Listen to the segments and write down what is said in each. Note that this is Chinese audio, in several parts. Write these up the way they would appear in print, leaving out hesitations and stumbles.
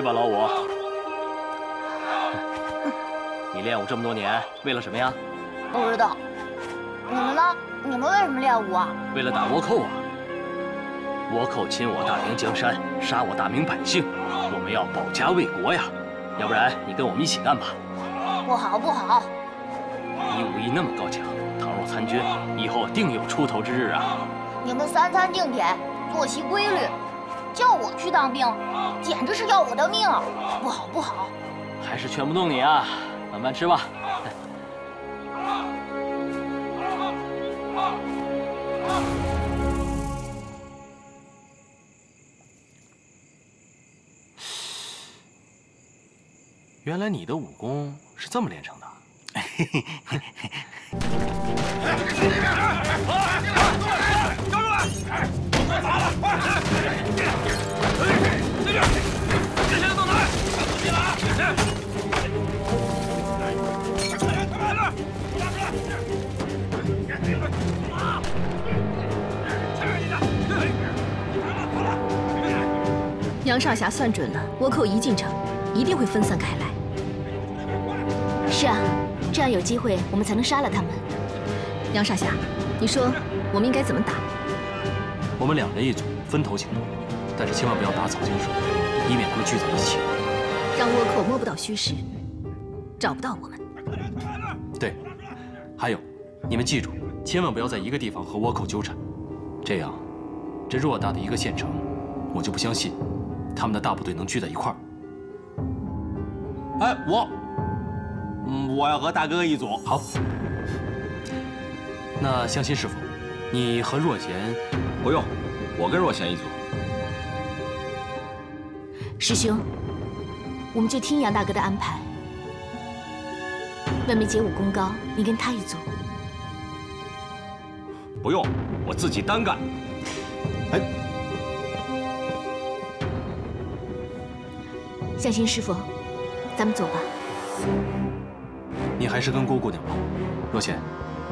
吃吧，老五。你练武这么多年，为了什么呀？不知道。你们呢？你们为什么练武啊？为了打倭寇啊！倭寇侵我大明江山，杀我大明百姓，我们要保家卫国呀！要不然你跟我们一起干吧。不好，不好！你武艺那么高强，倘若参军，以后定有出头之日啊！你们三餐定点，作息规律。 叫我去当兵，简直是要我的命！不好，不好，还是劝不动你啊，慢慢吃吧。原来你的武功是这么练成的。杨少侠算准了，倭寇一进城，一定会分散开来。是啊，这样有机会我们才能杀了他们。杨少侠，你说我们应该怎么打？ 我们两人一组，分头行动，但是千万不要打草惊蛇，以免他们聚在一起，让倭寇摸不到虚实，找不到我们。对，还有，你们记住，千万不要在一个地方和倭寇纠缠，这样，这偌大的一个县城，我就不相信他们的大部队能聚在一块儿。哎，我要和大哥一组。好，那湘心师傅，你和若贤。 不用，我跟若贤一组。师兄，我们就听杨大哥的安排。万梅姐武功高，你跟她一组。不用，我自己单干。哎，向心师傅，咱们走吧。你还是跟郭姑娘吧，若贤，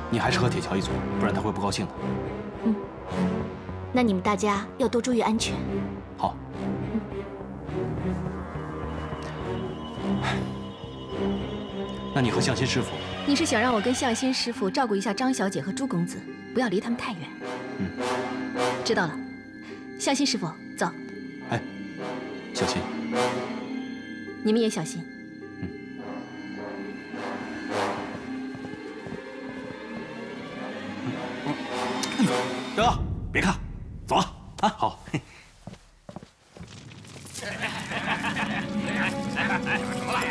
你还是和铁桥一组，不然她会不高兴的。嗯。 那你们大家要多注意安全。好。那你和向心师傅？你是想让我跟向心师傅照顾一下张小姐和朱公子，不要离他们太远。嗯，知道了。向心师傅，走。哎，小心。你们也小心。 啊，好。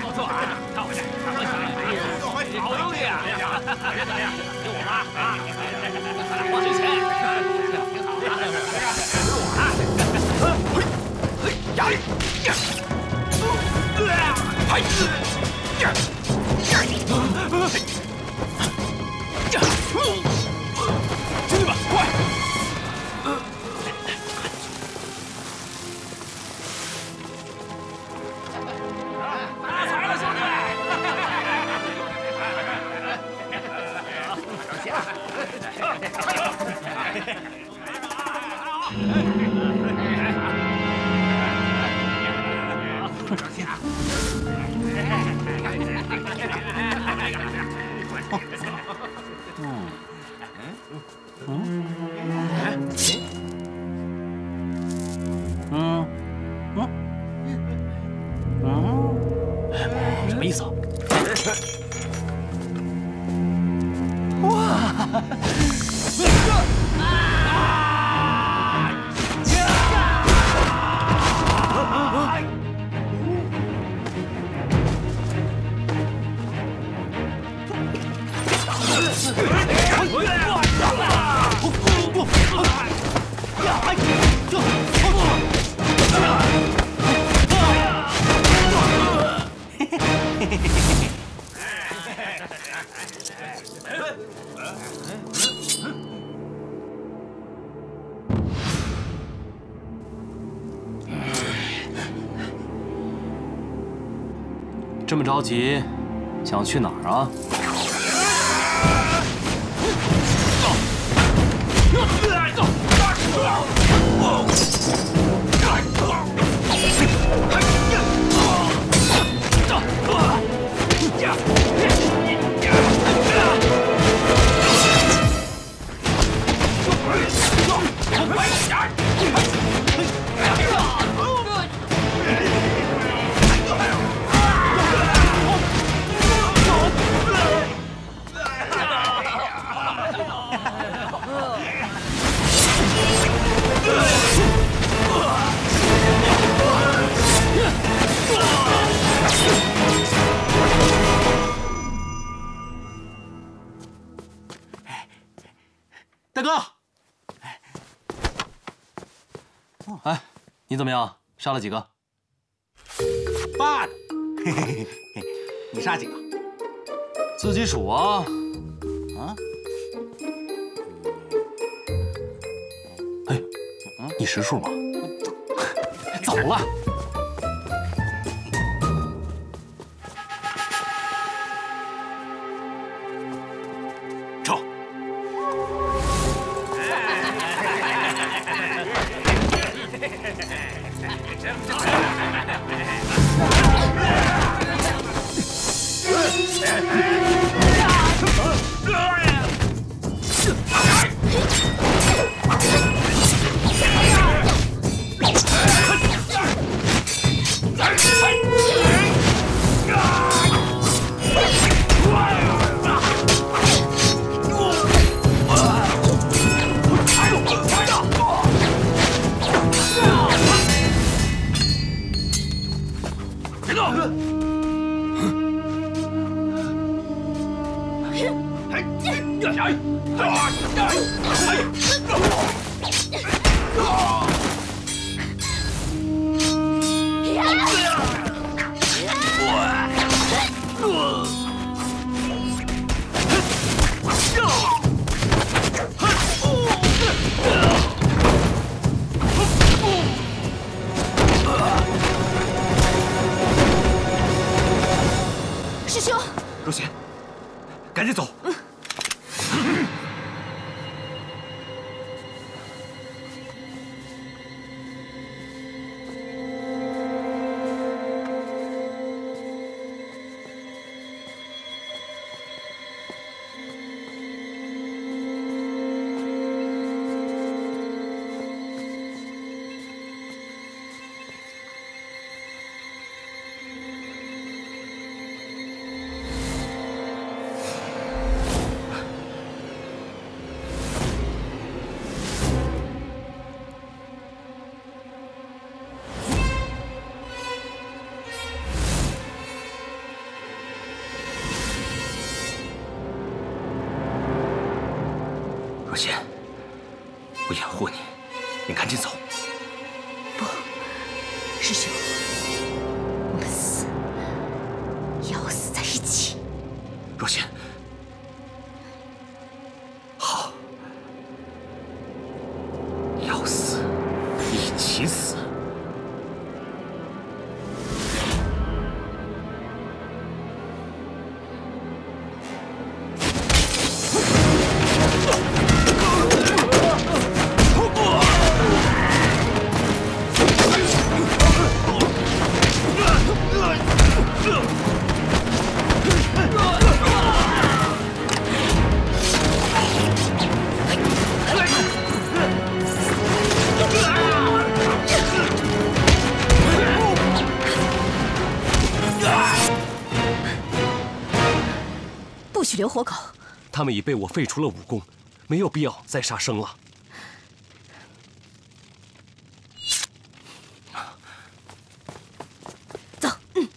不错啊，看我这，看我这，好东西啊！别打呀，给我吧啊！我这钱，挺好的，给我啊！嘿，呀，呀，嘿，呀，呀，兄弟们，快！ 什么意思啊？哇！ 这么着急，想去哪儿啊？ 走！你怎么样？杀了几个？八个。嘿嘿嘿嘿，你杀几个？自己数啊。啊？哎，你识数吗？走了。走。 留活口，他们已被我废除了武功，没有必要再杀生了。走，嗯。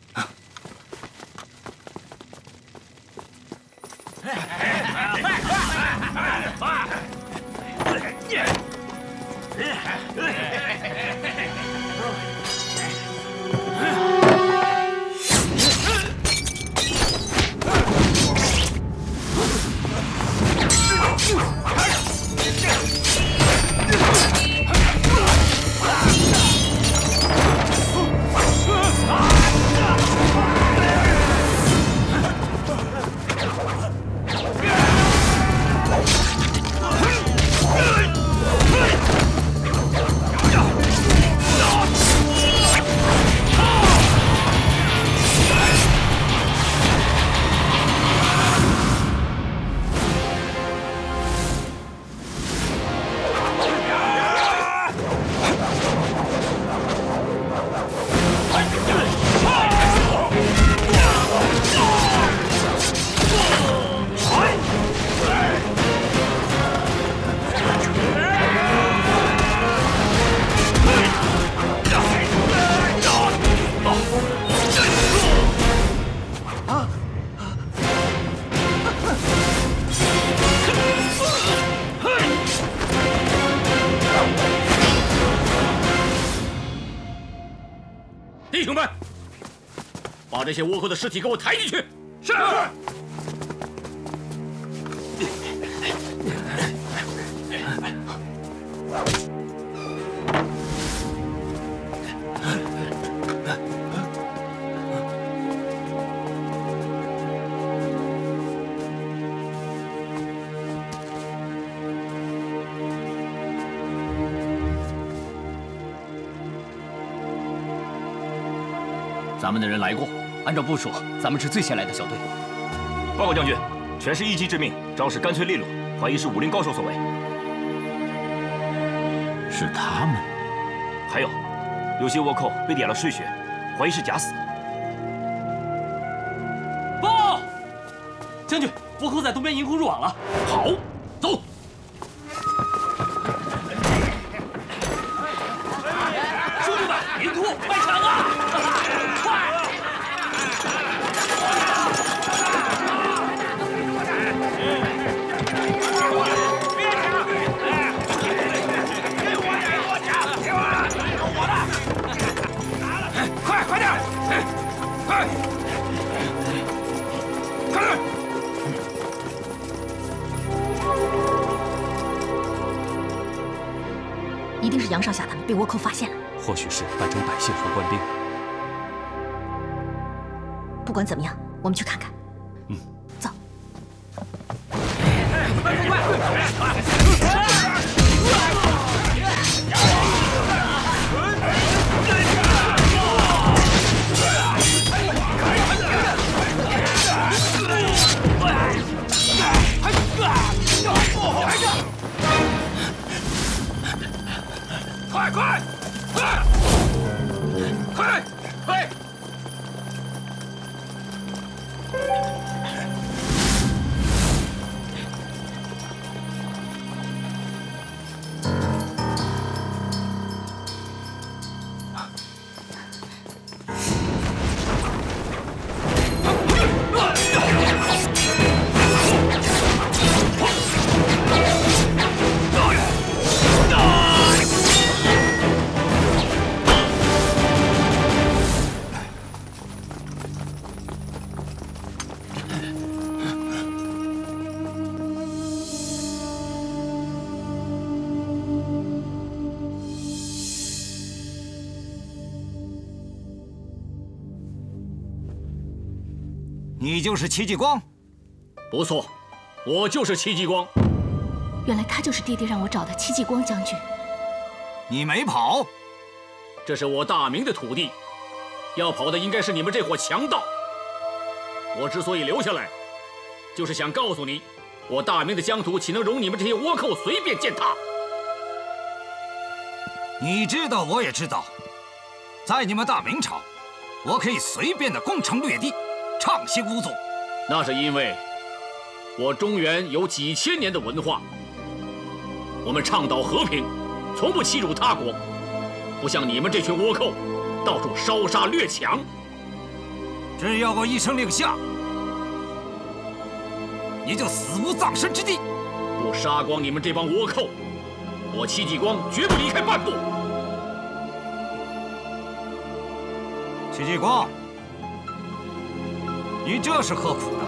把这些倭寇的尸体给我抬进去。是。 咱们的人来过，按照部署，咱们是最先来的小队。报告将军，全是一击致命，招式干脆利落，怀疑是武林高手所为。是他们？还有，有些倭寇被点了睡穴，怀疑是假死。报！将军，倭寇在东边营空入网了。好，走。 杨少侠他们被倭寇发现了，或许是扮成百姓和官兵。不管怎么样，我们去看看。嗯，走。快快快！ 快！快！快！快！你就是戚继光，不错，我就是戚继光。原来他就是爹爹让我找的戚继光将军。你没跑，这是我大明的土地，要跑的应该是你们这伙强盗。我之所以留下来，就是想告诉你，我大明的疆土岂能容你们这些倭寇随便践踏？你知道，我也知道，在你们大明朝，我可以随便的攻城掠地。 畅行无阻，那是因为我中原有几千年的文化，我们倡导和平，从不欺辱他国，不像你们这群倭寇，到处烧杀掠抢。只要我一声令下，你就死无葬身之地。不杀光你们这帮倭寇，我戚继光绝不离开半步。戚继光。 你这是何苦呢？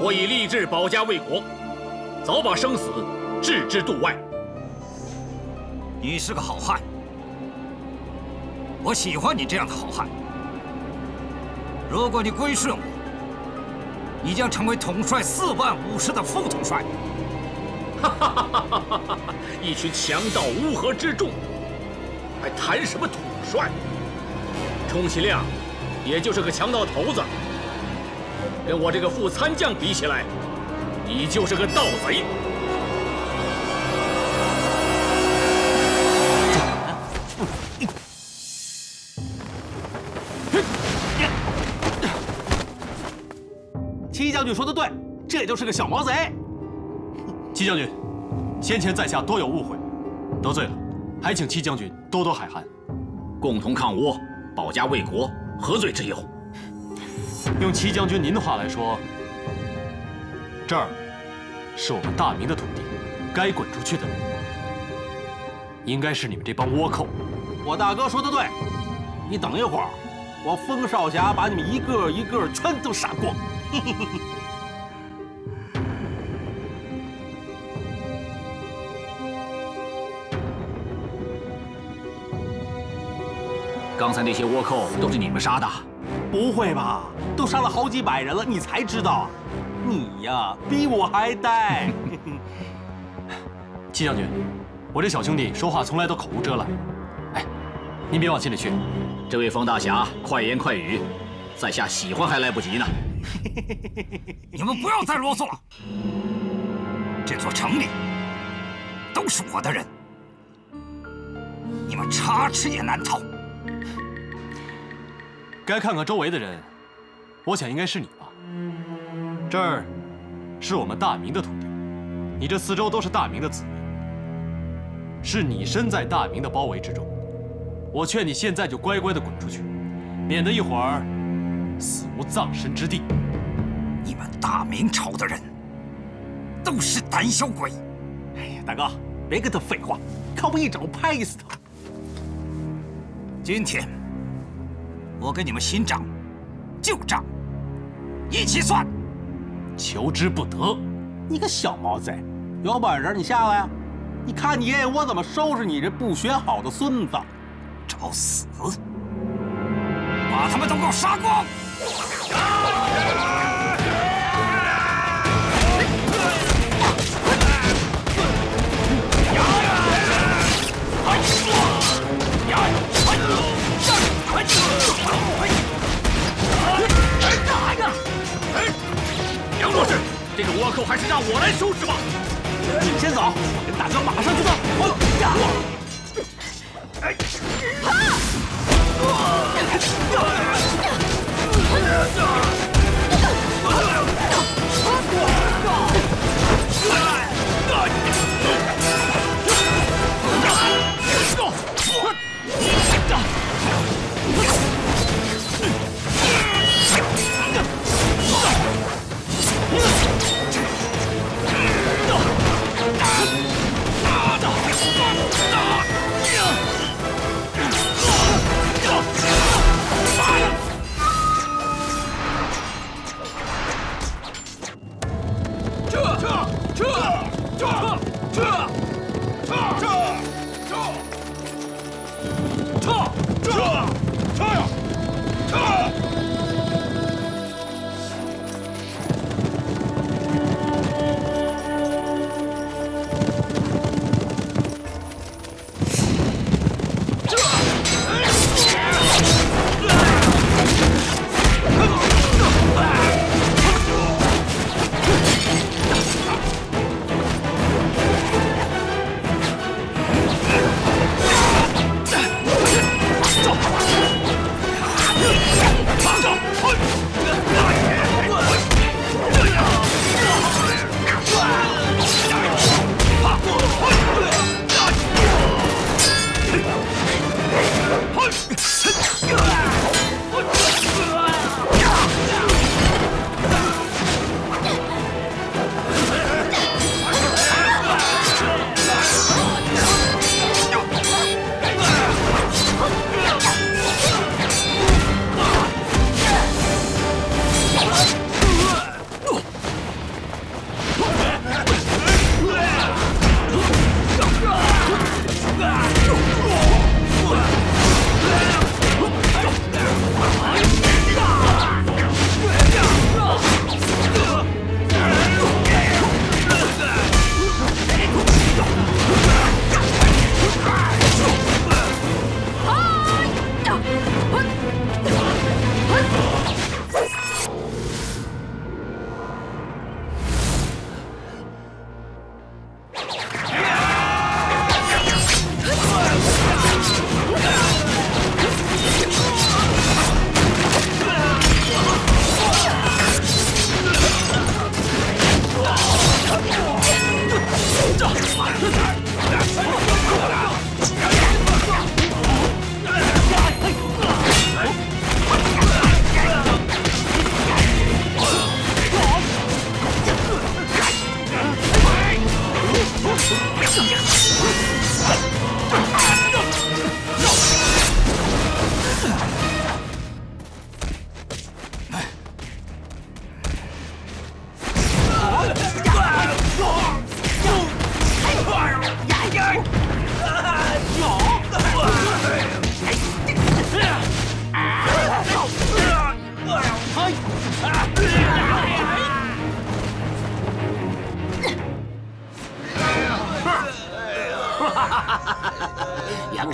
我已立志保家卫国，早把生死置之度外。你是个好汉，我喜欢你这样的好汉。如果你归顺我，你将成为统帅4万武士的副统帅。哈哈哈哈哈！一群强盗乌合之众，还谈什么统帅？充其量也就是个强盗头子。 跟我这个副参将比起来，你就是个盗贼。戚将军说的对，这就是个小毛贼。戚将军，先前在下多有误会，得罪了，还请戚将军多多海涵。共同抗倭，保家卫国，何罪之有？ 用戚将军您的话来说，这儿是我们大明的土地，该滚出去的人，应该是你们这帮倭寇。我大哥说的对，你等一会儿，我风少侠把你们一个一个全都杀光！嘿嘿嘿。刚才那些倭寇都是你们杀的？不会吧？都杀了好几百人了，你才知道？你呀，比我还呆。戚将军，我这小兄弟说话从来都口无遮拦。哎，您别往心里去。 这位方大侠，快言快语，在下喜欢还来不及呢。你们不要再啰嗦了。这座城里都是我的人，你们插翅也难逃。该看看周围的人，我想应该是你吧。这儿是我们大明的土地，你这四周都是大明的子民，是你身在大明的包围之中。 我劝你现在就乖乖的滚出去，免得一会儿死无葬身之地。你们大明朝的人都是胆小鬼！哎呀，大哥，别跟他废话，看我一掌拍死他！今天我跟你们新账、旧账一起算，求之不得！你个小毛贼，有本事你下来啊！你看你爷爷我怎么收拾你这不学好的孙子！ 找死！把他们都给我杀光！打呀！杨壮士，这个倭寇还是让我来收拾吧。你先走，大哥马上就到。 打！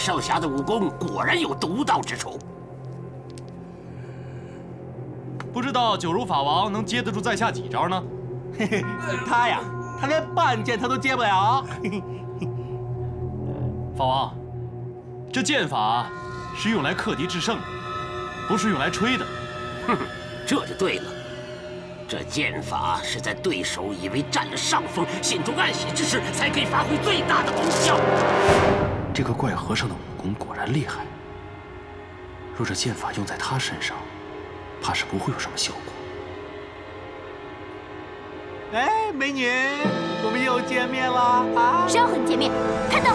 少侠的武功果然有独到之处。不知道九如法王能接得住在下几招呢？嘿嘿，他呀，他连半剑他都接不了。法王，这剑法是用来克敌制胜的，不是用来吹的。哼，这就对了。 这剑法是在对手以为占了上风、心中暗喜之时，才可以发挥最大的功效。这个怪和尚的武功果然厉害。若这剑法用在他身上，怕是不会有什么效果。哎，美女，我们又见面了啊！谁要和你见面？看到。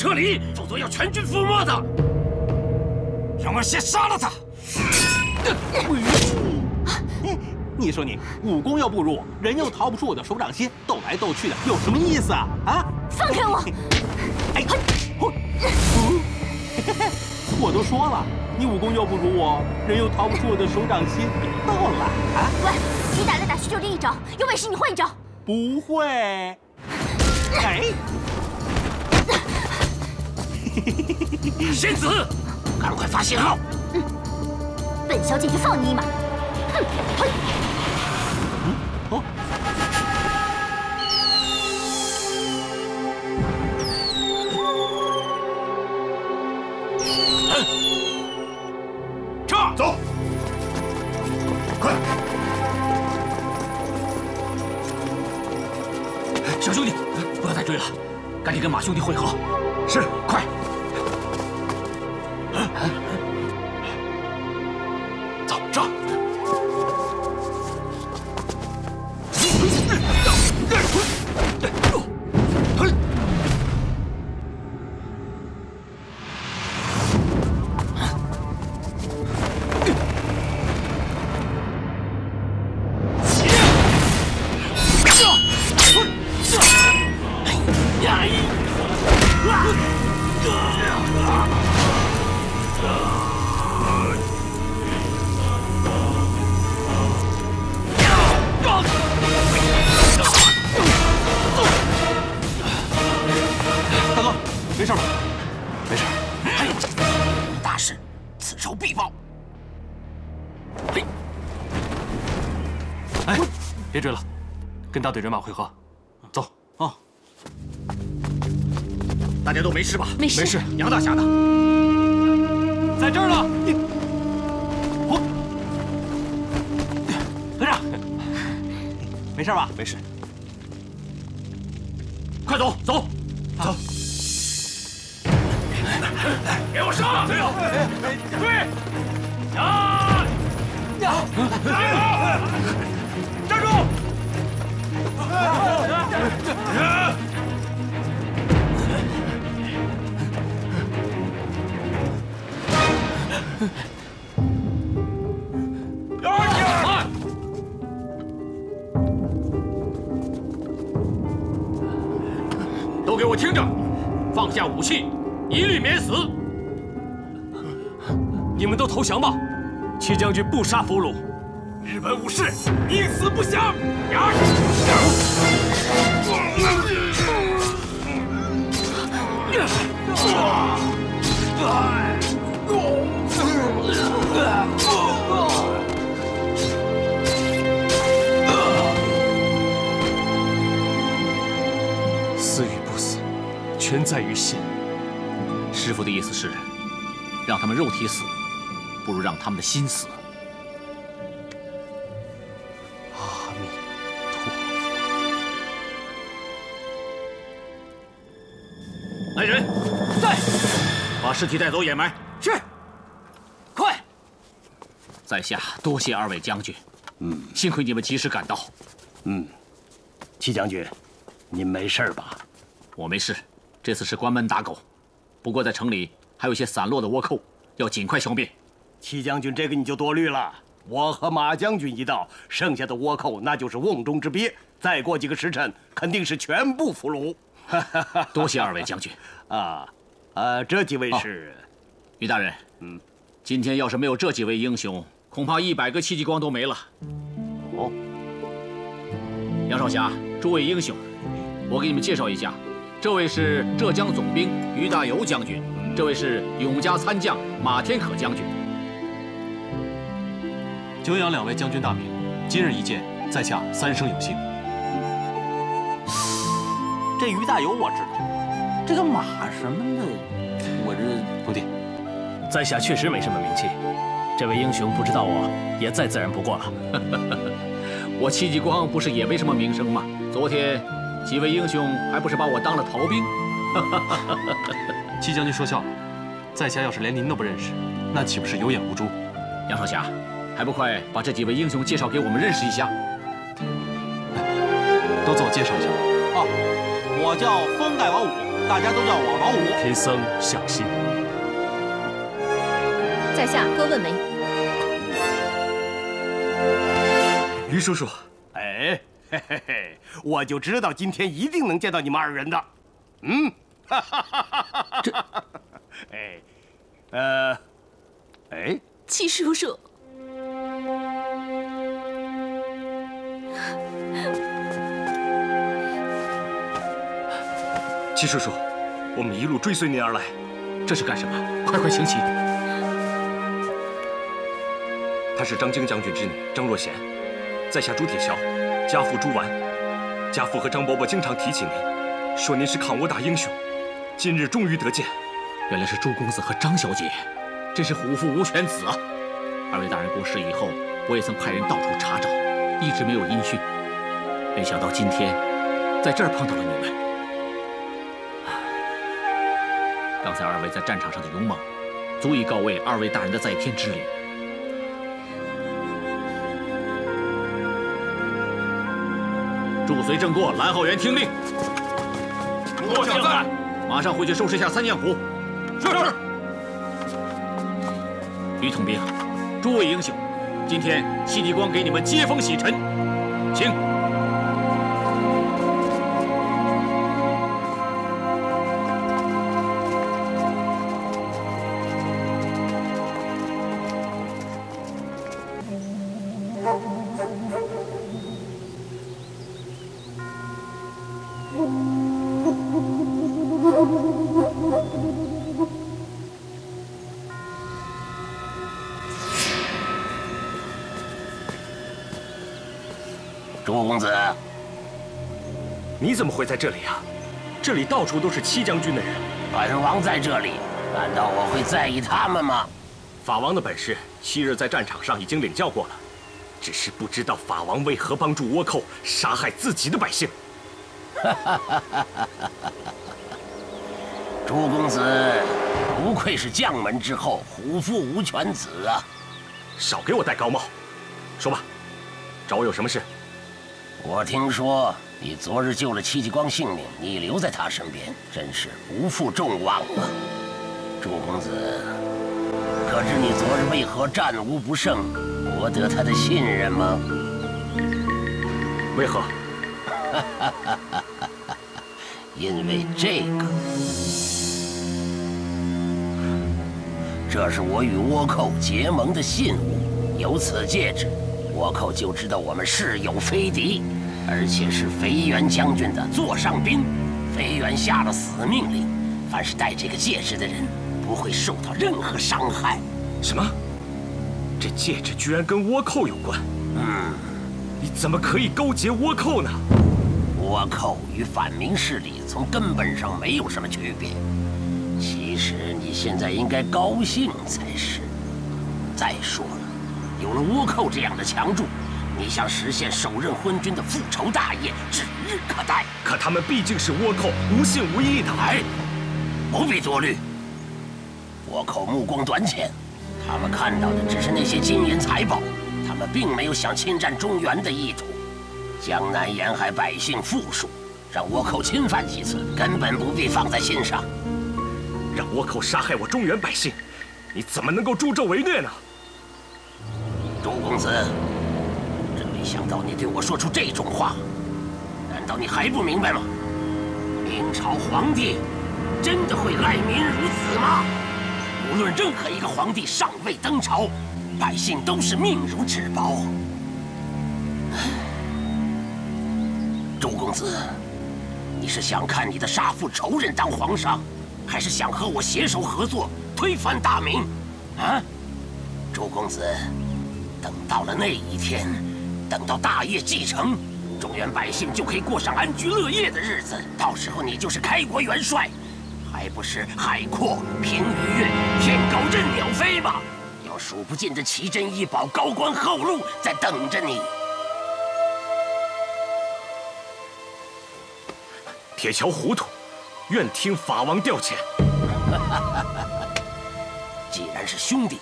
撤离，否则要全军覆没的。让我先杀了他！你说你武功又不如我，人又逃不出我的手掌心，斗来斗去的有什么意思啊？啊！放开我！哎，我都说了，你武功又不如我，人又逃不出我的手掌心，别斗了啊！喂，你打来打去就这一招，有本事你换一招。不会。哎。 仙子，赶快发信号！本小姐就放你一马！哼！兄弟会合，是，快！走，上！别追了，跟大队人马会合，走啊！大家都没事吧？没事，没事。杨大侠呢？在这儿呢。团长，没事吧？没事。快走，走，走！给我上！追！呀！ 站住！都给我听着，放下武器，一律免死。你们都投降吧，戚将军不杀俘虏。 日本武士宁死不降！死与不死，全在于心。师父的意思是，让他们肉体死，不如让他们的心死。 来人，在，把尸体带走掩埋。是，快！在下多谢二位将军。嗯，幸亏你们及时赶到。嗯，戚将军，您没事吧？我没事，这次是关门打狗。不过在城里还有些散落的倭寇，要尽快消灭。戚将军，这个你就多虑了。我和马将军一道，剩下的倭寇那就是瓮中之鳖。再过几个时辰，肯定是全部俘虏。 多谢二位将军啊！这几位是于大人。嗯，今天要是没有这几位英雄，恐怕100个戚继光都没了。哦，杨少侠，诸位英雄，我给你们介绍一下：这位是浙江总兵于大猷将军，这位是永嘉参将马天可将军。久仰两位将军大名，今日一见，在下三生有幸。 这于大猷我知道，这个马什么的，我这徒弟，在下确实没什么名气。这位英雄不知道我，也再自然不过了。我戚继光不是也没什么名声吗？昨天几位英雄还不是把我当了逃兵？戚将军说笑了，在下要是连您都不认识，那岂不是有眼无珠？杨少侠，还不快把这几位英雄介绍给我们认识一下？都自我介绍一下吧。哦。 我叫封盖王五，大家都叫我王五。贫僧小心。在下郭问梅。于叔叔，哎，嘿嘿嘿，我就知道今天一定能见到你们二人的。嗯，哈哈哈哈哈！这，哎，哎，戚叔叔。 戚叔叔，我们一路追随您而来，这是干什么？快快请起！他是张京将军之女张若娴，在下朱铁骁，家父朱完。家父和张伯伯经常提起您，说您是抗倭大英雄。今日终于得见，原来是朱公子和张小姐，真是虎父无犬子啊！二位大人过世以后，我也曾派人到处查找，一直没有音讯。没想到今天在这儿碰到了你们。 刚才二位在战场上的勇猛，足以告慰二位大人的在天之灵。驻绥正过，蓝浩源听令，末将在，马上回去收拾一下三剑湖。是。于统兵，诸位英雄，今天西地光给你们接风洗尘，请。 公子，你怎么会在这里啊？这里到处都是戚将军的人。本王在这里，难道我会在意他们吗？法王的本事，昔日在战场上已经领教过了，只是不知道法王为何帮助倭寇杀害自己的百姓。朱公子不愧是将门之后，虎父无犬子啊！少给我戴高帽，说吧，找我有什么事？ 我听说你昨日救了戚继光性命，你留在他身边，真是不负众望啊！朱公子，可知你昨日为何战无不胜，博得他的信任吗？为何？因为这个，这是我与倭寇结盟的信物，有此戒指。 倭寇就知道我们是友非敌，而且是肥原将军的座上宾。肥原下了死命令，凡是戴这个戒指的人不会受到任何伤害。什么？这戒指居然跟倭寇有关？嗯，你怎么可以勾结倭寇呢？倭寇与反明势力从根本上没有什么区别。其实你现在应该高兴才是。再说了。 有了倭寇这样的强助，你想实现手刃昏君的复仇大业，指日可待。可他们毕竟是倭寇，无信无义的。哎，不必多虑。倭寇目光短浅，他们看到的只是那些金银财宝，他们并没有想侵占中原的意图。江南沿海百姓富庶，让倭寇侵犯几次，根本不必放在心上。让倭寇杀害我中原百姓，你怎么能够助纣为虐呢？ 朱公子，真没想到你对我说出这种话，难道你还不明白吗？明朝皇帝真的会爱民如子吗？无论任何一个皇帝尚未登朝，百姓都是命如至宝。朱公子，你是想看你的杀父仇人当皇上，还是想和我携手合作推翻大明？啊，朱公子。 等到了那一天，等到大业继承，中原百姓就可以过上安居乐业的日子。到时候你就是开国元帅，还不是海阔凭鱼跃，天高任鸟飞吗？有数不尽的奇珍异宝、高官厚禄在等着你。铁桥糊涂，愿听法王调遣。既然是兄弟。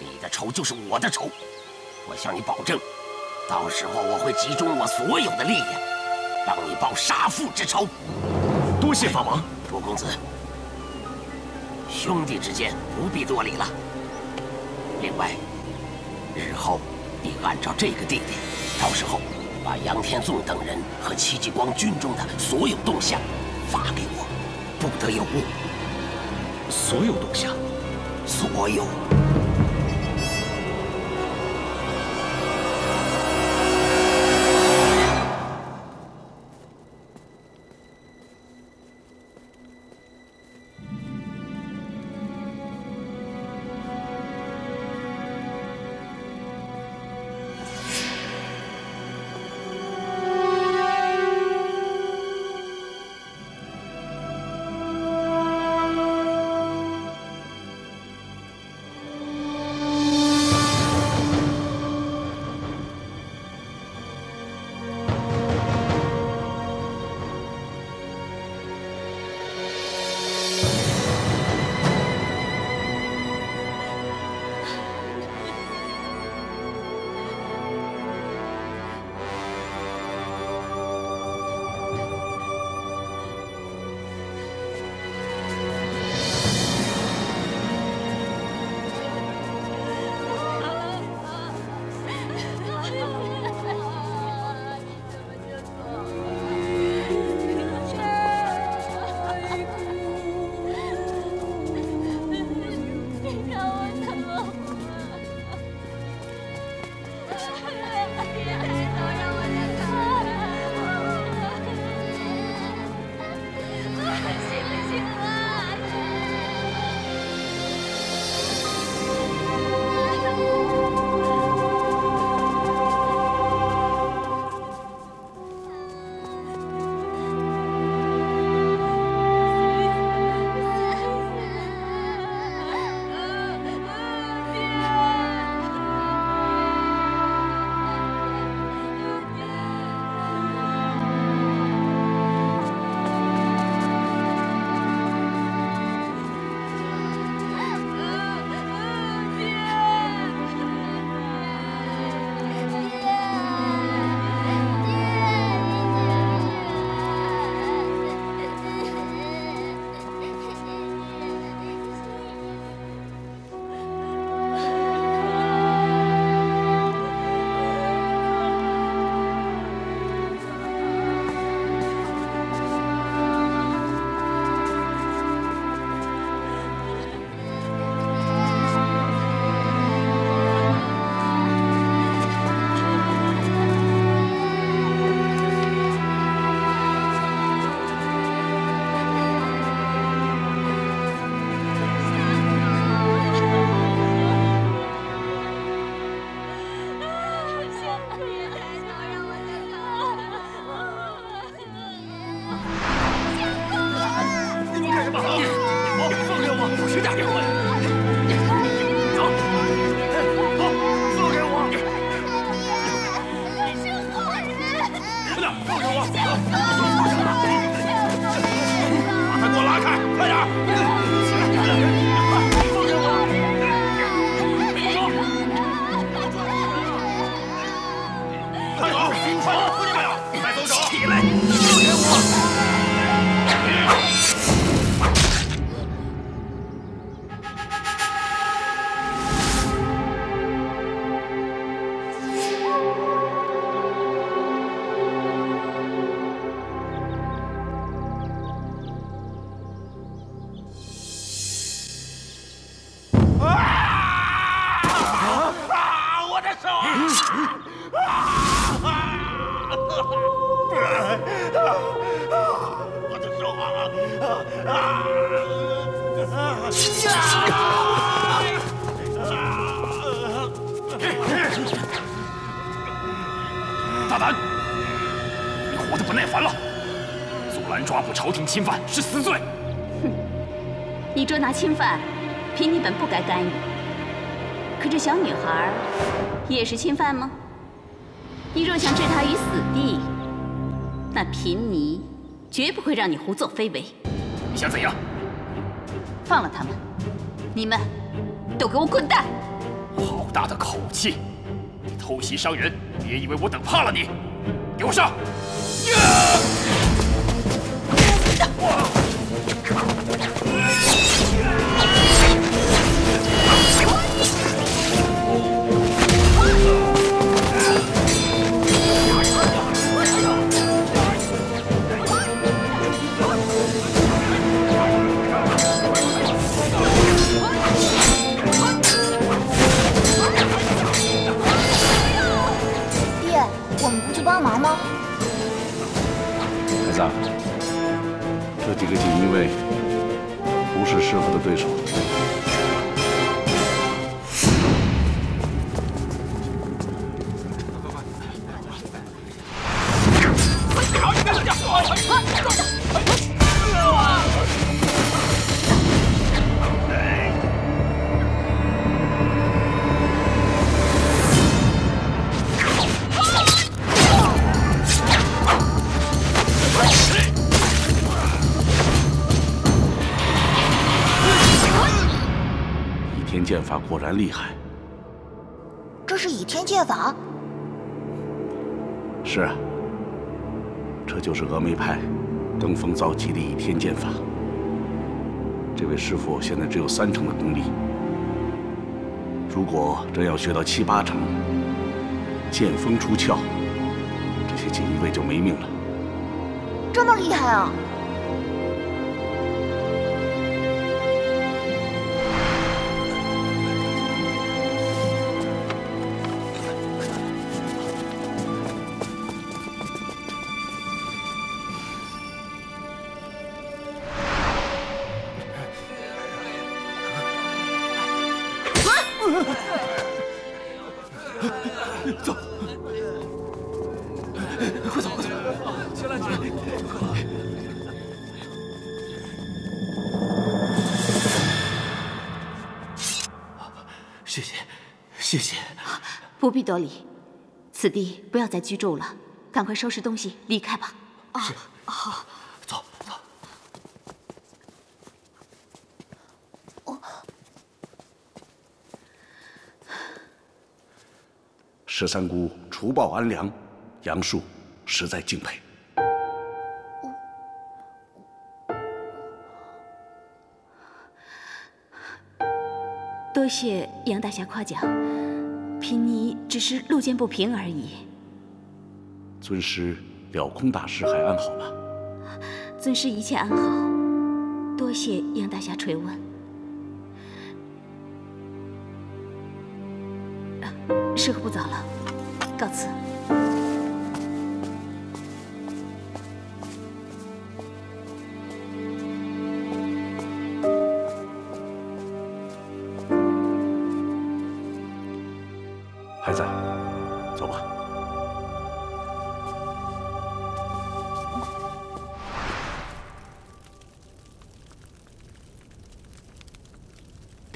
你的仇就是我的仇，我向你保证，到时候我会集中我所有的力量，帮你报杀父之仇。多谢法王，朱公子。兄弟之间不必多礼了。另外，日后你按照这个地点，到时候把杨天纵等人和戚继光军中的所有动向发给我，不得有误。所有动向，所有。什么？你好，放开我！我去打电话。走，走，放开我！你是好人。快点，放开我！把他给我拉开，快点！ 侵犯是死罪。哼，你捉拿侵犯，凭你本不该干预。可这小女孩也是侵犯吗？你若想置她于死地，那贫尼绝不会让你胡作非为。你想怎样？放了他们，你们都给我滚蛋！好大的口气！你偷袭伤人，别以为我等怕了你！给我上！ 爹，我们不去帮忙吗？孩子，这几个锦衣卫不是师傅的对手。 剑法果然厉害。这是倚天剑法。是啊，这就是峨眉派登峰造极的倚天剑法。这位师傅现在只有3成的功力，如果真要学到7、8成，剑锋出鞘，这些锦衣卫就没命了。这么厉害啊！ 不必多礼，此地不要再居住了，赶快收拾东西离开吧。啊，好，走走。哦，十三姑除暴安良，杨树实在敬佩。多谢杨大侠夸奖。 贫尼只是路见不平而已。尊师了空大师还安好吧？尊师一切安好，多谢杨大侠垂问。时候不早了，告辞。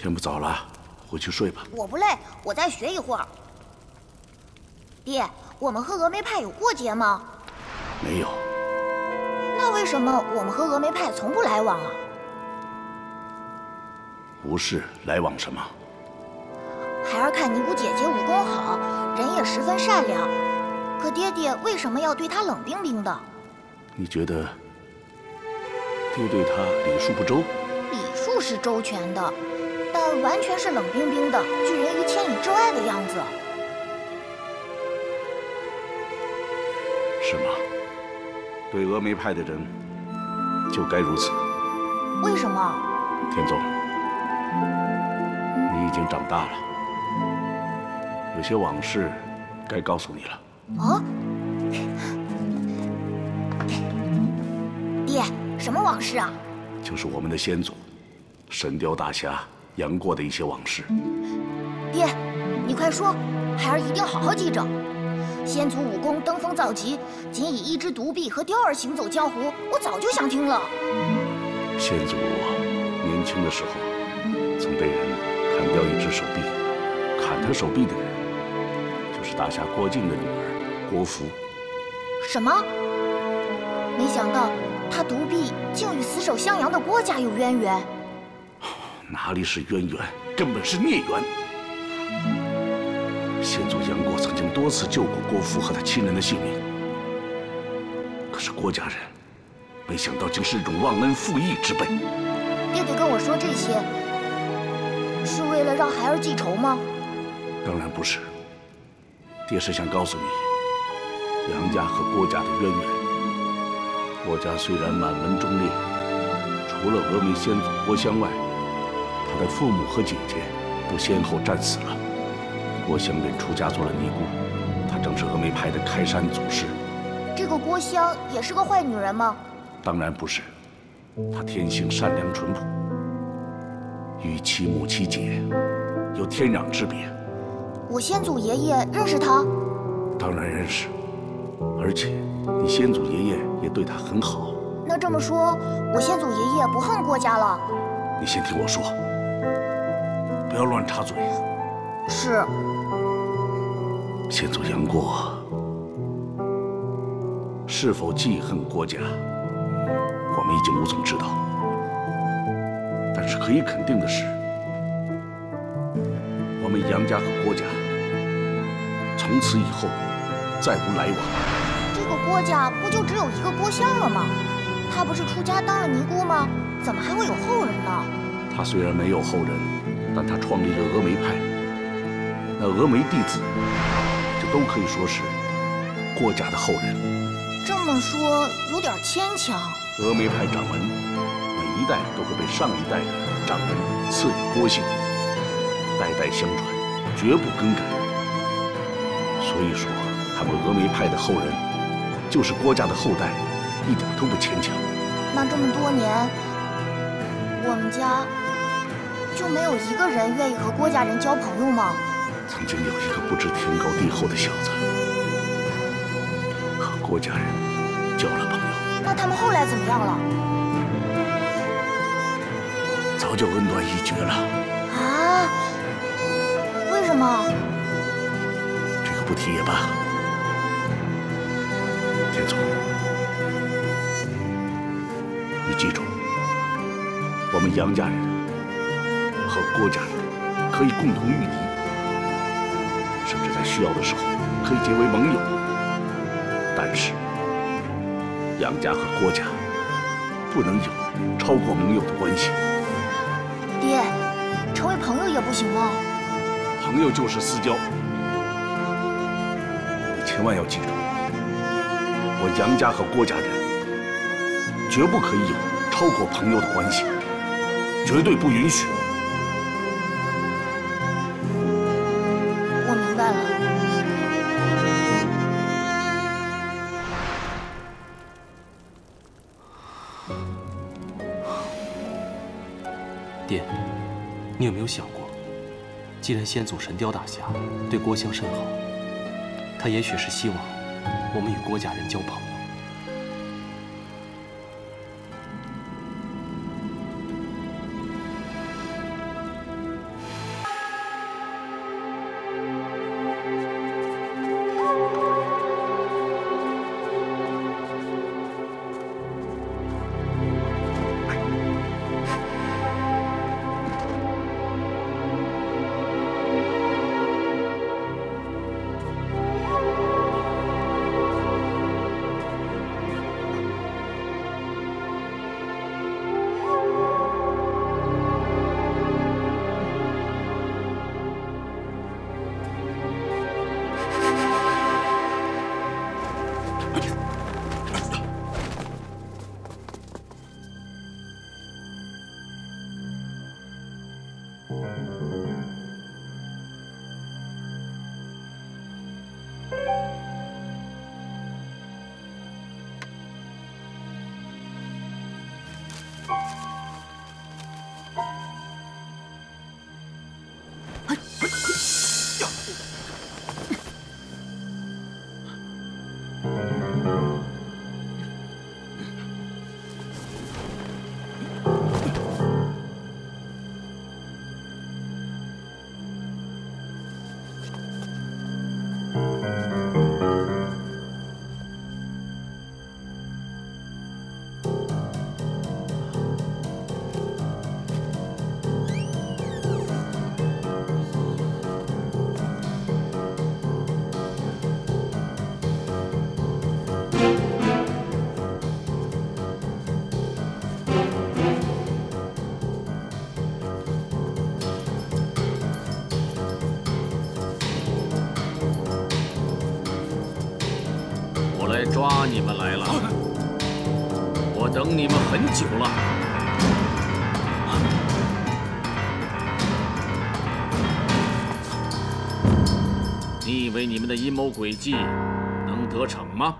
天不早了，回去睡吧。我不累，我再学一会儿。爹，我们和峨眉派有过节吗？没有。那为什么我们和峨眉派从不来往啊？不是来往什么？孩儿看尼姑姐姐武功好，人也十分善良，可爹爹为什么要对她冷冰冰的？你觉得爹对她礼数不周？礼数是周全的，但完全是冷冰冰的，拒人于千里之外的样子。是吗？对峨眉派的人就该如此。为什么？天宗，你已经长大了，有些往事该告诉你了。啊？爹，什么往事啊？就是我们的先祖神雕大侠杨过的一些往事。爹，你快说，孩儿一定好好记着。先祖武功登峰造极，仅以一只独臂和雕儿行走江湖，我早就想听了。先祖年轻的时候，曾被人砍掉一只手臂，砍他手臂的人，就是大侠郭靖的女儿郭芙。什么？没想到他独臂竟与死守襄阳的郭家有渊源。哪里是渊源，根本是孽缘。先祖杨过曾经多次救过郭芙和他亲人的性命，可是郭家人没想到竟是一种忘恩负义之辈。爹爹跟我说这些，是为了让孩儿记仇吗？当然不是，爹是想告诉你杨家和郭家的渊源。郭家虽然满门忠烈，除了峨眉先祖郭襄外，他的父母和姐姐都先后战死了。郭襄便出家做了尼姑，她正是峨眉派的开山祖师。这个郭襄也是个坏女人吗？当然不是，她天性善良淳朴，与其母其姐有天壤之别。我先祖爷爷认识她？当然认识，而且你先祖爷爷也对她很好。那这么说，我先祖爷爷不恨郭家了？你先听我说，不要乱插嘴。是，先祖杨过是否记恨郭家，我们已经无从知道。但是可以肯定的是，我们杨家和郭家从此以后再无来往。这个郭家不就只有一个郭襄了吗？她不是出家当了尼姑吗？怎么还会有后人呢？她虽然没有后人，但她创立了峨眉派。那峨眉弟子，这都可以说是郭家的后人。这么说有点牵强。峨眉派掌门，每一代都会被上一代的掌门赐予郭姓，代代相传，绝不更改。所以说，他们峨眉派的后人，就是郭家的后代，一点都不牵强。那这么多年，我们家就没有一个人愿意和郭家人交朋友吗？曾经有一个不知天高地厚的小子，和郭家人交了朋友。那他们后来怎么样了？早就恩断义绝了。啊？为什么？这个不提也罢。天宗，你记住，我们杨家人和郭家人可以共同御敌。甚至在需要的时候可以结为盟友，但是杨家和郭家不能有超过盟友的关系。爹，成为朋友也不行吗？朋友就是私交，你千万要记住，我杨家和郭家人绝不可以有超过朋友的关系，绝对不允许。爹，你有没有想过，既然先祖神雕大侠对郭襄甚好，他也许是希望我们与郭家人交朋友。抓你们来了，我等你们很久了。 你以为你们的阴谋诡计能得逞吗？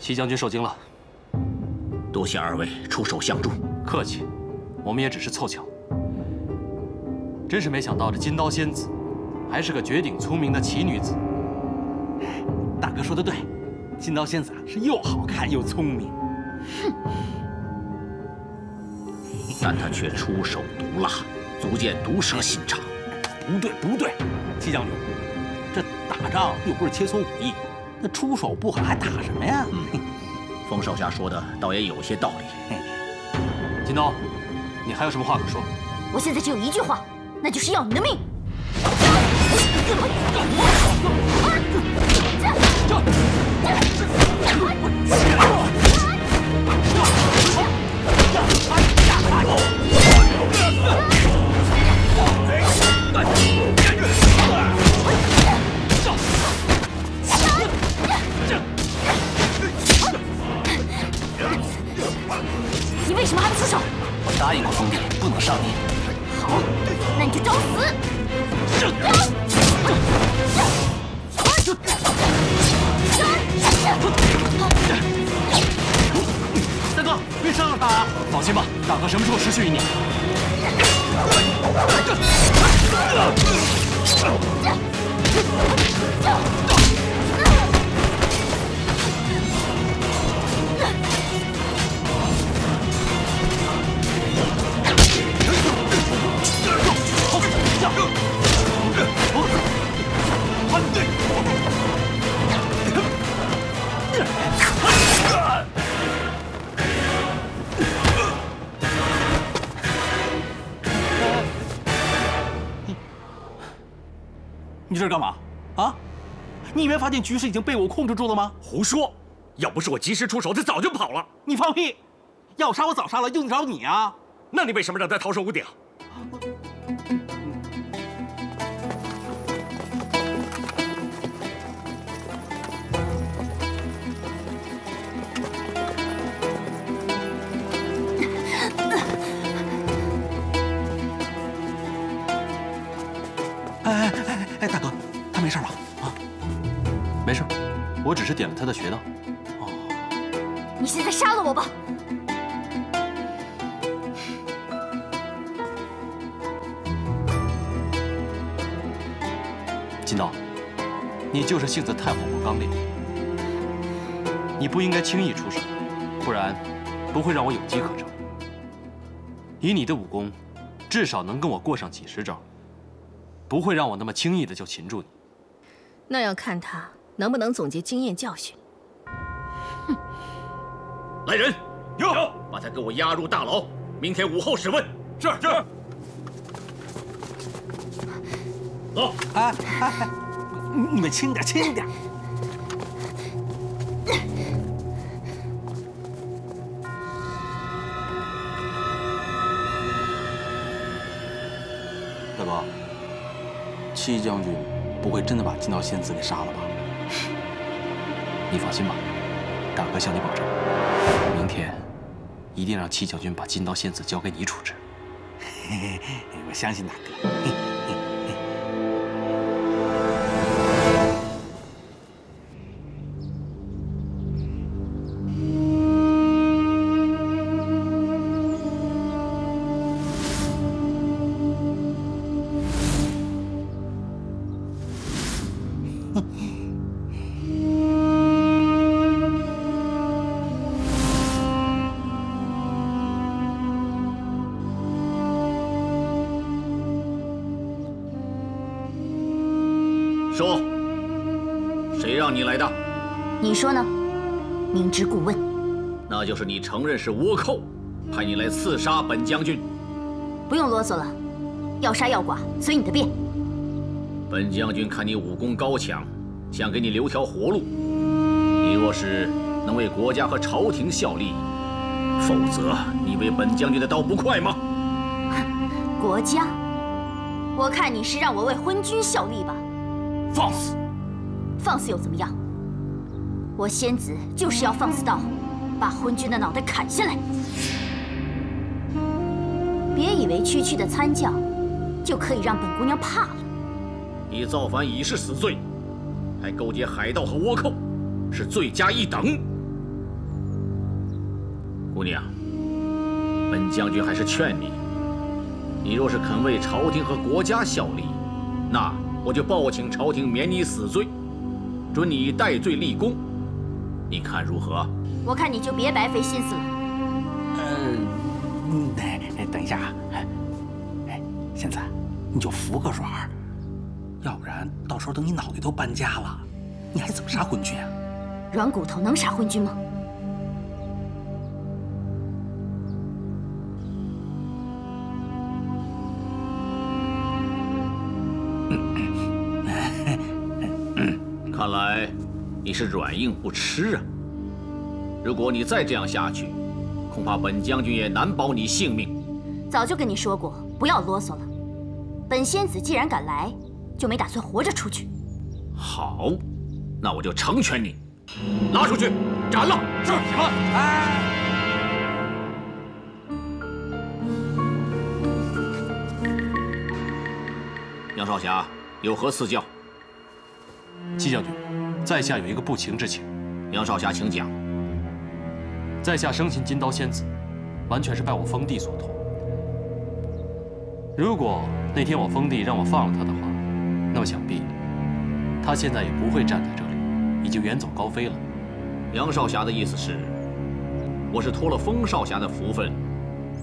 齐将军受惊了，多谢二位出手相助。客气，我们也只是凑巧。真是没想到这金刀仙子，还是个绝顶聪明的奇女子。大哥说的对，金刀仙子啊是又好看又聪明，但她却出手毒辣，足见毒蛇心肠。不对不对，齐将军，这打仗又不是切磋武艺。 那出手不狠还打什么呀？冯少侠说的倒也有些道理。金刀，你还有什么话可说？我现在只有一句话，那就是要你的命。你为什么还不出手？我答应过兄弟，不能伤你。好，那你就找死！大哥，别伤了他啊！放心吧，大哥什么时候失去于你？你这是干嘛啊？你没发现局势已经被我控制住了吗？胡说！要不是我及时出手，他早就跑了。你放屁！要杀我早杀了，用得着你啊？那你为什么让他逃出屋顶？哎，大哥，他没事吧？啊，没事，我只是点了他的穴道。哦，你现在杀了我吧！ 金刀，你就是性子太火爆刚烈，你不应该轻易出手，不然不会让我有机可乘。以你的武功，至少能跟我过上几十招，不会让我那么轻易的就擒住你。那要看他能不能总结经验教训。哼！来人，有，把他给我押入大牢，明天午后审问。是。 走！哎，你们轻点，轻点！大哥，戚将军不会真的把金刀仙子给杀了吧？你放心吧，大哥向你保证，明天一定让戚将军把金刀仙子交给你处置。我相信大哥。 说，谁让你来的？你说呢？明知故问。那就是你承认是倭寇，派你来刺杀本将军。不用啰嗦了，要杀要剐随你的便。本将军看你武功高强，想给你留条活路。你若是能为国家和朝廷效力，否则你为本将军的刀不快吗？国家，我看你是让我为昏君效力吧。 放肆！放肆又怎么样？我仙子就是要放肆到把昏君的脑袋砍下来。别以为区区的参将就可以让本姑娘怕了。你造反已是死罪，还勾结海盗和倭寇，是罪加一等。姑娘，本将军还是劝你，你若是肯为朝廷和国家效力，那…… 我就报请朝廷免你死罪，准你戴罪立功，你看如何？我看你就别白费心思了。等一下啊，仙子，你就服个软儿，要不然到时候等你脑袋都搬家了，你还怎么杀昏君啊？软骨头能杀昏君吗？看来你是软硬不吃啊！如果你再这样下去，恐怕本将军也难保你性命。早就跟你说过，不要啰嗦了。本仙子既然敢来，就没打算活着出去。好，那我就成全你，拉出去斩了！是什么？哎。 杨少侠，有何赐教？ 戚将军，在下有一个不情之请。杨少侠，请讲。在下生擒金刀仙子，完全是拜我封地所托。如果那天我封地让我放了他的话，那么想必他现在也不会站在这里，已经远走高飞了。杨少侠的意思是，我是托了封少侠的福分，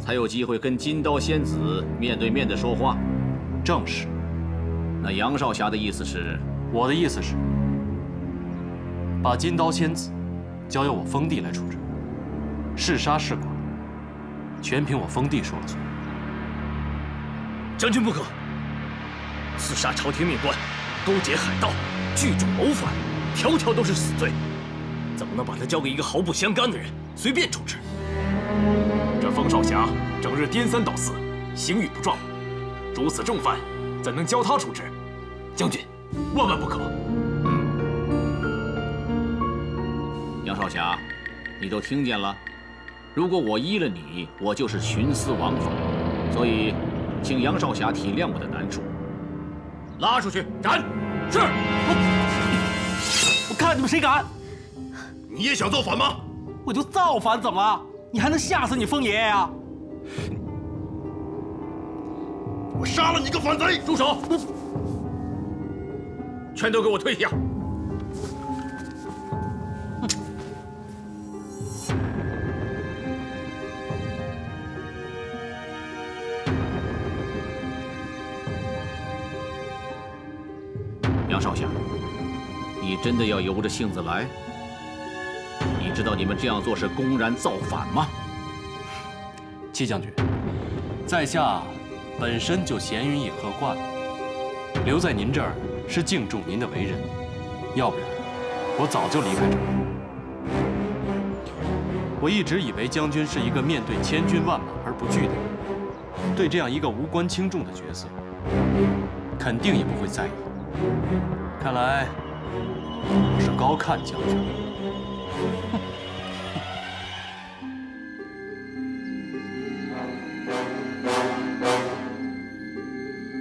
才有机会跟金刀仙子面对面的说话。正是。那杨少侠的意思是？ 我的意思是，把金刀仙子交由我封地来处置，是杀是剐，全凭我封地说了算。将军不可，刺杀朝廷命官，勾结海盗，聚众谋反，条条都是死罪，怎么能能把他交给一个毫不相干的人随便处置。这方少侠整日颠三倒四，行与不状，如此重犯，怎能教他处置？将军，万万不可！杨少侠，你都听见了。如果我依了你，我就是徇私枉法。所以，请杨少侠体谅我的难处。拉出去斩！是。我看你们谁敢！你也想造反吗？我就造反怎么了？你还能吓死你疯爷爷呀？我杀了你个反贼！住手！全都给我退下！杨少侠，你真的要由着性子来？你知道你们这样做是公然造反吗？戚将军，在下本身就闲云野鹤惯了，留在您这儿是敬重您的为人，要不然我早就离开这儿了。 我一直以为将军是一个面对千军万马而不惧的人，对这样一个无关轻重的角色，肯定也不会在意。看来我是高看将军了。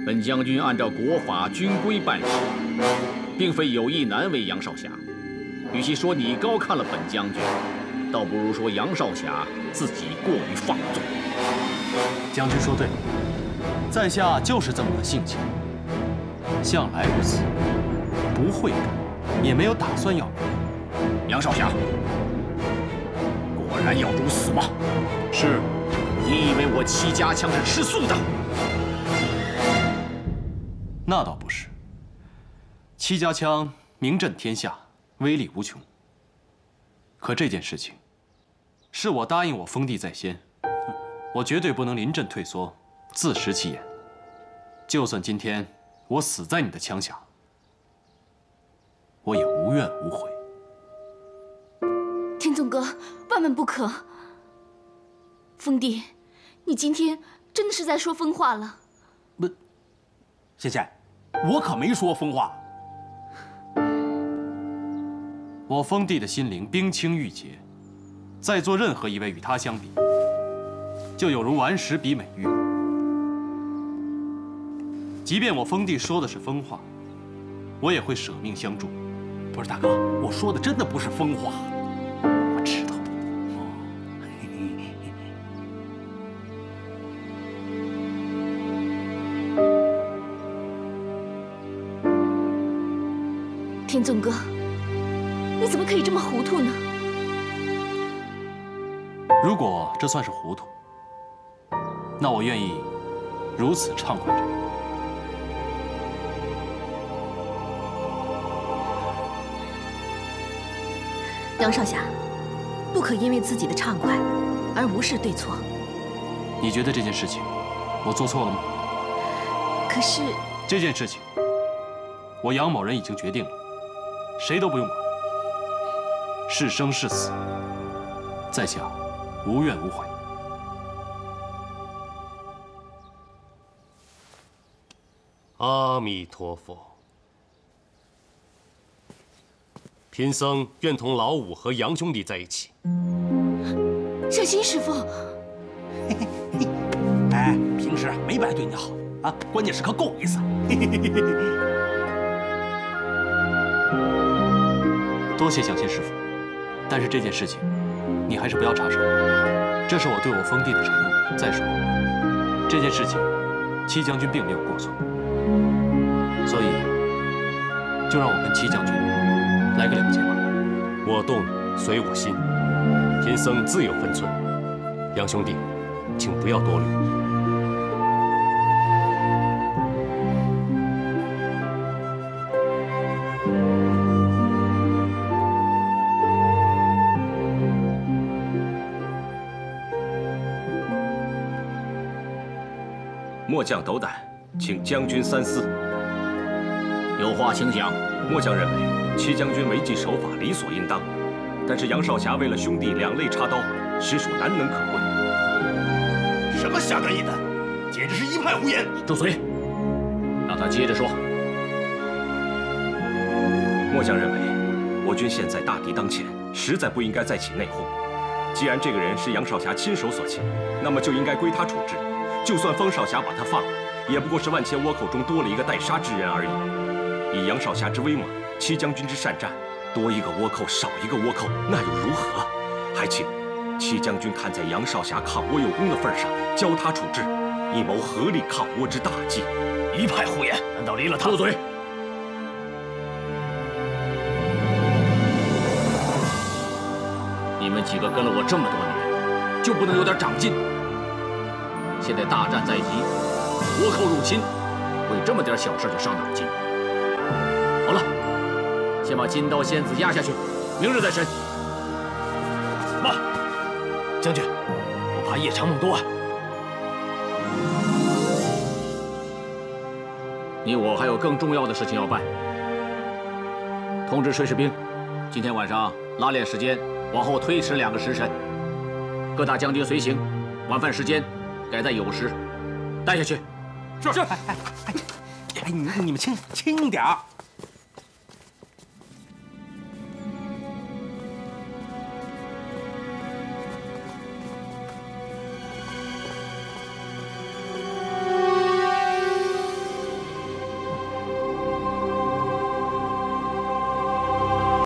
本将军按照国法军规办事，并非有意难为杨少侠。与其说你高看了本将军， 倒不如说杨少侠自己过于放纵。将军说对，在下就是这么个性情，向来如此，不会改，也没有打算要改。杨少侠，果然要如此吗？是。你以为我戚家枪是吃素的？那倒不是。戚家枪名震天下，威力无穷。 可这件事情，是我答应我封地在先，我绝对不能临阵退缩，自食其言。就算今天我死在你的枪下，我也无怨无悔。天纵哥，万万不可！封地，你今天真的是在说疯话了？不，仙仙，我可没说疯话。 我封地的心灵冰清玉洁，再做任何一位与他相比，就有如顽石比美玉。即便我封地说的是疯话，我也会舍命相助。不是大哥，我说的真的不是疯话，我知道。天纵哥。 你怎么可以这么糊涂呢？如果这算是糊涂，那我愿意如此畅快着。杨少侠，不可因为自己的畅快而无视对错。你觉得这件事情我做错了吗？可是这件事情，我杨某人已经决定了，谁都不用管。 是生是死，在下无怨无悔。阿弥陀佛，贫僧愿同老五和杨兄弟在一起。小心师父。哎，平时没白对你好啊，关键时刻够意思。多谢小心师父。 但是这件事情，你还是不要插手。这是我对我封地的承诺。再说，这件事情，戚将军并没有过错，所以就让我跟戚将军来个了结吧。我动随我心，贫僧自有分寸。杨兄弟，请不要多虑。 末将斗胆，请将军三思。有话请讲。末将认为，戚将军违纪守法理所应当，但是杨少侠为了兄弟两肋插刀，实属难能可贵。什么侠肝义胆，简直是一派胡言！住嘴！让他接着说。末将认为，我军现在大敌当前，实在不应该再起内讧。既然这个人是杨少侠亲手所擒，那么就应该归他处置。就算方少侠把他放了，也不过是万千倭寇中多了一个待杀之人而已。以杨少侠之威猛，戚将军之善战。 多一个倭寇，少一个倭寇，那又如何？还请戚将军看在杨少侠抗倭有功的份上，教他处置，以谋合力抗倭之大计。一派胡言！难道离了他？住嘴！你们几个跟了我这么多年，就不能有点长进？现在大战在即，倭寇入侵，为这么点小事就伤脑筋。好了。 先把金刀仙子压下去，明日再审。慢，将军，我怕夜长梦多啊。你我还有更重要的事情要办。通知炊事兵，今天晚上拉练时间往后推迟2个时辰，各大将军随行。晚饭时间改在酉时，带下去。是。哎，你们轻点儿。